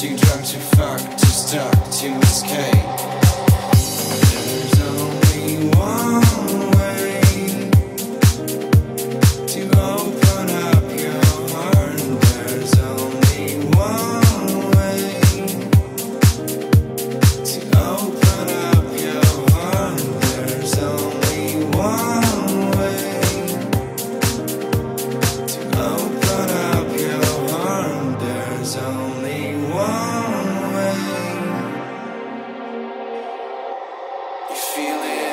too drunk, too fucked, too stuck to escape. There's only one way to open up your heart. There's only one way to open up your heart. There's only one way to open up your heart. There's only one way. You feel it.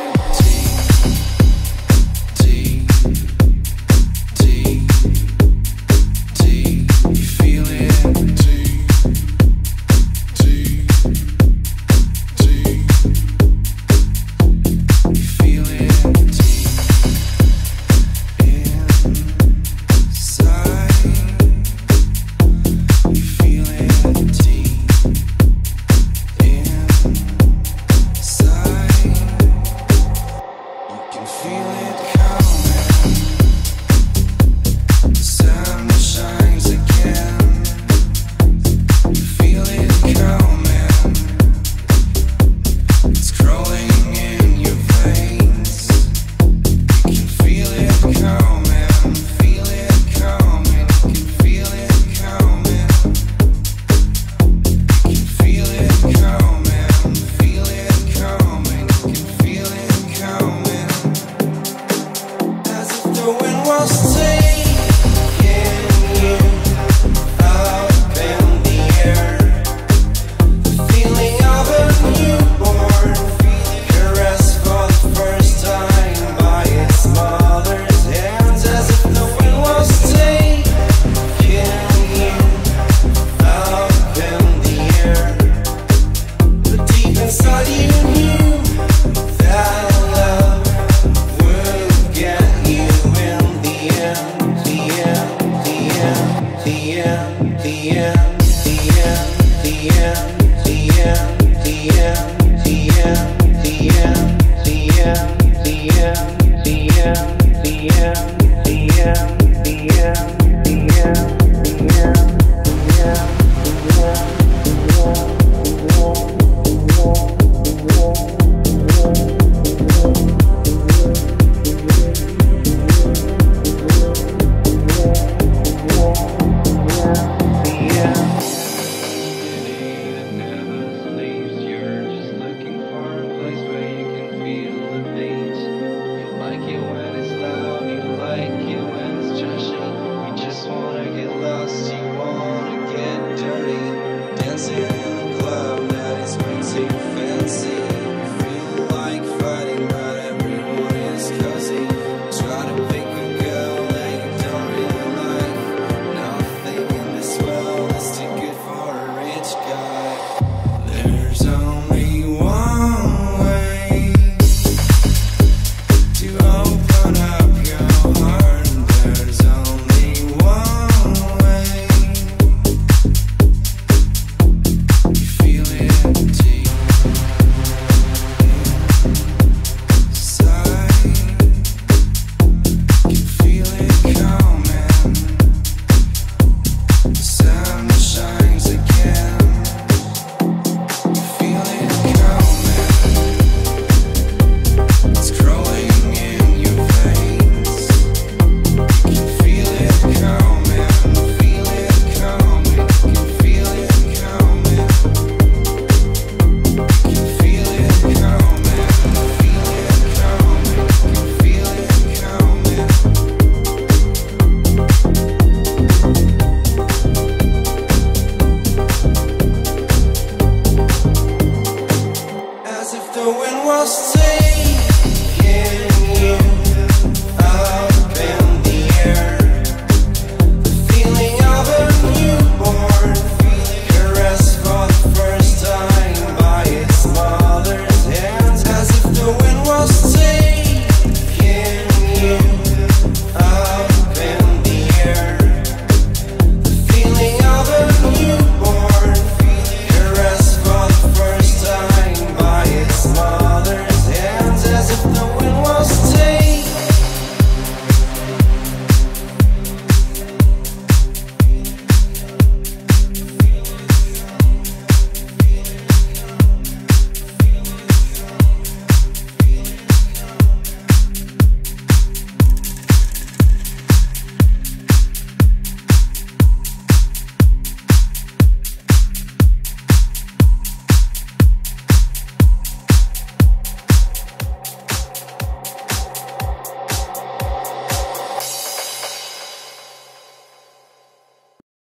Like it when it's loud, you like it when it's trashy. We just wanna get loud.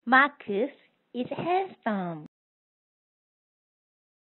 Marcus is handsome.